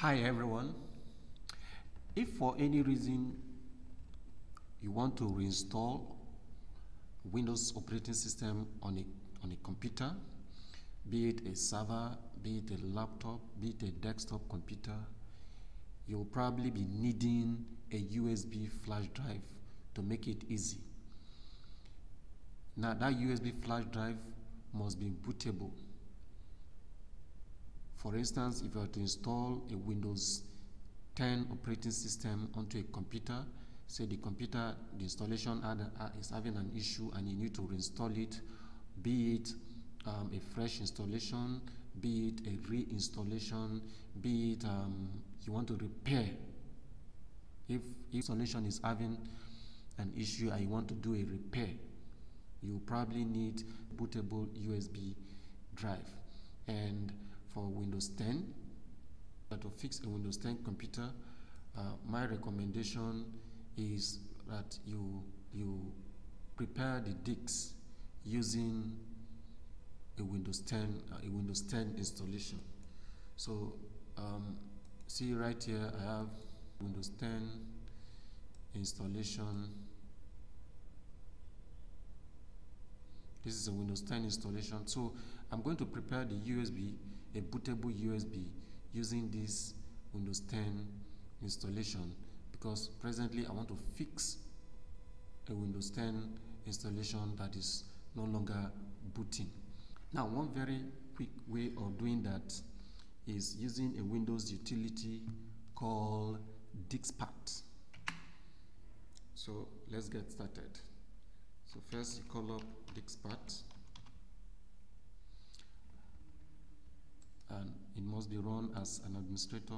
Hi everyone. If for any reason you want to reinstall Windows operating system on a computer, be it a server, be it a laptop, be it a desktop computer, you will probably be needing a USB flash drive to make it easy. Now that USB flash drive must be bootable. For instance, if you are to install a Windows 10 operating system onto a computer, say the computer, the installation is having an issue and you need to reinstall it, be it a fresh installation, be it a reinstallation, be it you want to repair. If installation is having an issue and you want to do a repair, you probably need bootable USB drive. And for Windows 10, to fix a Windows 10 computer, my recommendation is that you prepare the disks using a Windows 10 installation. So see right here, I have Windows 10 installation. This is a Windows 10 installation. So I'm going to prepare the USB, a bootable USB, using this Windows 10 installation, because presently I want to fix a Windows 10 installation that is no longer booting. Now, one very quick way of doing that is using a Windows utility called diskpart. So let's get started. So first you call up diskpart, and it must be run as an administrator.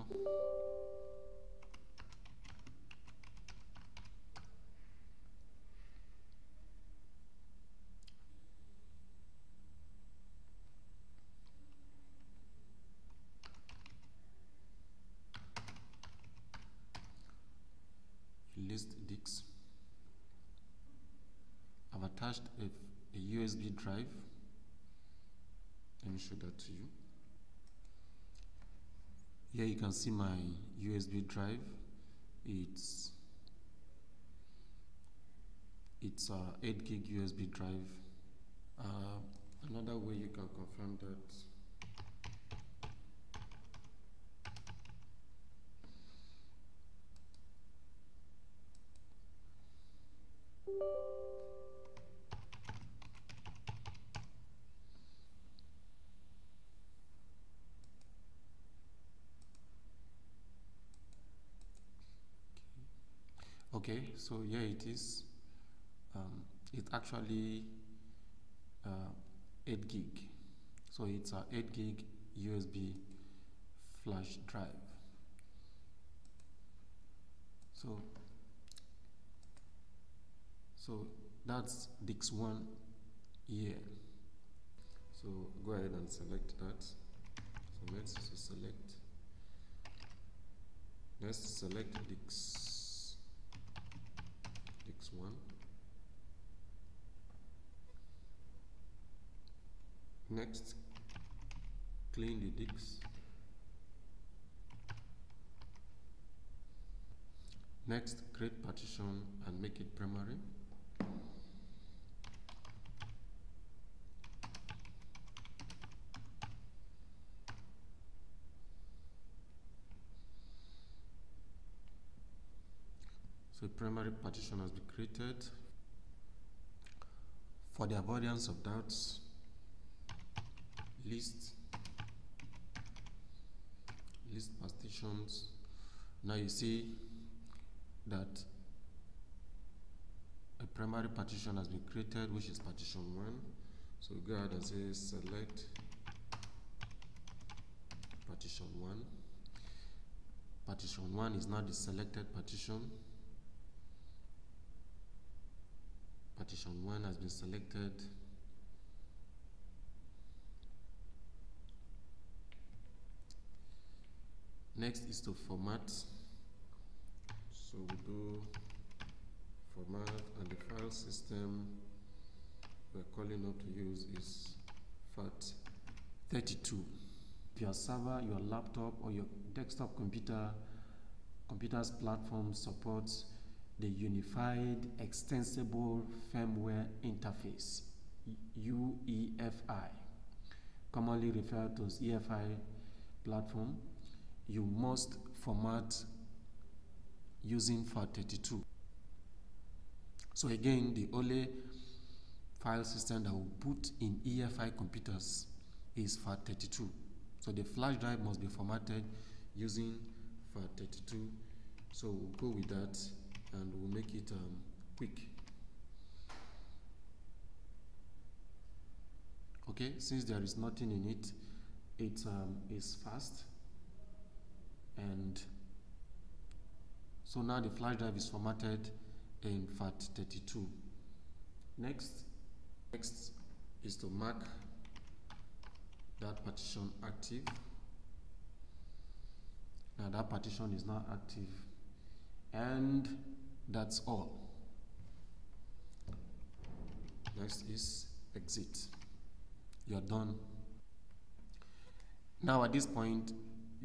List disks. I've attached a USB drive. Let me show that to you. Here you can see my USB drive. It's a 8 gig USB drive. Another way you can confirm that . Okay, so here it is. It's actually 8 gig. So it's a 8 gig USB flash drive. So that's disk 1 here. So go ahead and select that. So let's select. Let's select disk 1. Next, clean the disks. Next, create partition and make it primary. So primary partition has been created. For the avoidance of doubts, list partitions. Now you see that a primary partition has been created, which is partition 1. So go ahead and say select partition 1. Partition 1 is now the selected partition. Partition 1 has been selected. Next is to format. So we do format, and the file system we're calling up to use is FAT32. your server, your laptop, or your desktop computer's platform supports the Unified Extensible Firmware Interface, UEFI, commonly referred to as EFI platform. You must format using FAT32. So again, the only file system that will boot in EFI computers is FAT32. So the flash drive must be formatted using FAT32. So we'll go with that and we'll make it quick. Okay, since there is nothing in it, it is fast. And so now the flash drive is formatted in FAT32. Next is to mark that partition active. Now that partition is now active, and that's all. Next is exit. You're done. Now at this point,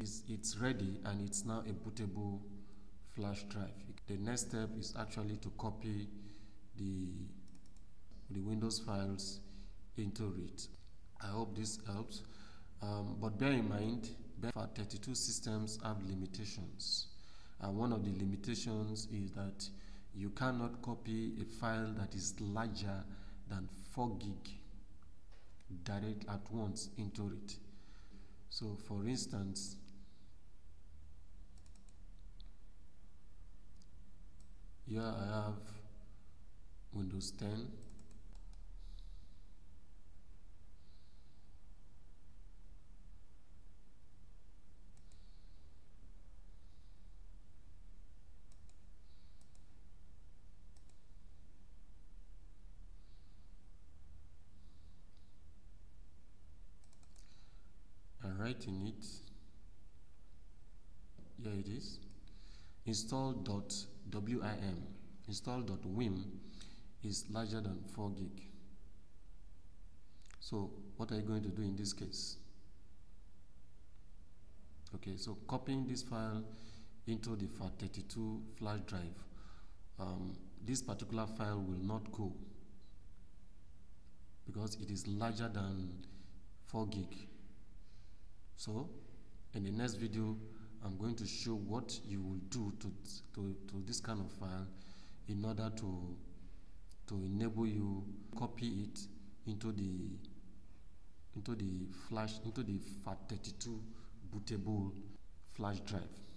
it's ready and it's now a bootable flash drive. The next step is actually to copy the Windows files into it. I hope this helps, but bear in mind, FAT32 systems have limitations, and one of the limitations is that you cannot copy a file that is larger than 4 gig direct at once into it. So for instance, here I have Windows 10. In it, here it is, install.wim. install.wim is larger than 4 gig. So what are you going to do in this case? Okay, so copying this file into the FAT32 flash drive, this particular file will not go because it is larger than 4 gig. So in the next video, I'm going to show what you will do to this kind of file in order to enable you copy it into the FAT32 bootable flash drive.